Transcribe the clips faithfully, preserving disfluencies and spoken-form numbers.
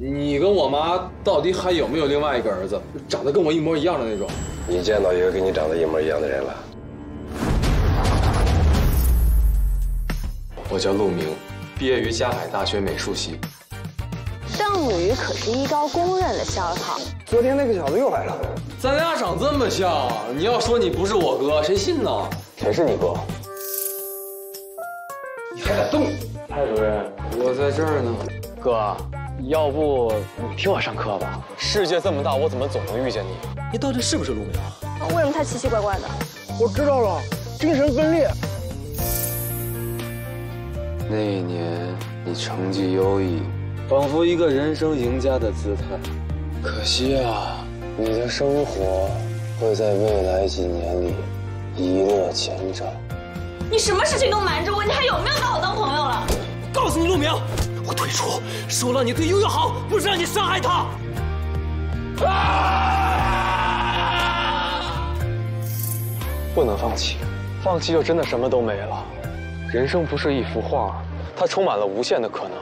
你跟我妈到底还有没有另外一个儿子，长得跟我一模一样的那种？你见到一个跟你长得一模一样的人了？我叫陆明，毕业于嘉海大学美术系。项母鱼可是一高公认的校草。昨天那个小子又来了，咱俩长这么像，你要说你不是我哥，谁信呢？谁是你哥？你还敢动？蔡主任，我在这儿呢，哥。 要不你听我上课吧。世界这么大，我怎么总能遇见你？你到底是不是陆明啊？为什么他奇奇怪怪的？我知道了，精神分裂。那一年你成绩优异，仿佛一个人生赢家的姿态。可惜啊，你的生活会在未来几年里一落千丈。你什么事情都瞒着我，你还有没有把我当朋友了？告诉你，陆明。 我退出，是我让你对悠悠好，不是让你伤害她。啊、不能放弃，放弃就真的什么都没了。人生不是一幅画，它充满了无限的可能。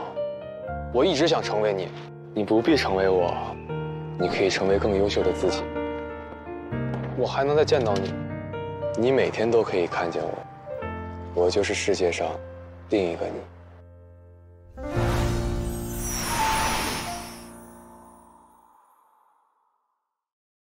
我一直想成为你，你不必成为我，你可以成为更优秀的自己。我还能再见到你，你每天都可以看见我，我就是世界上另一个你。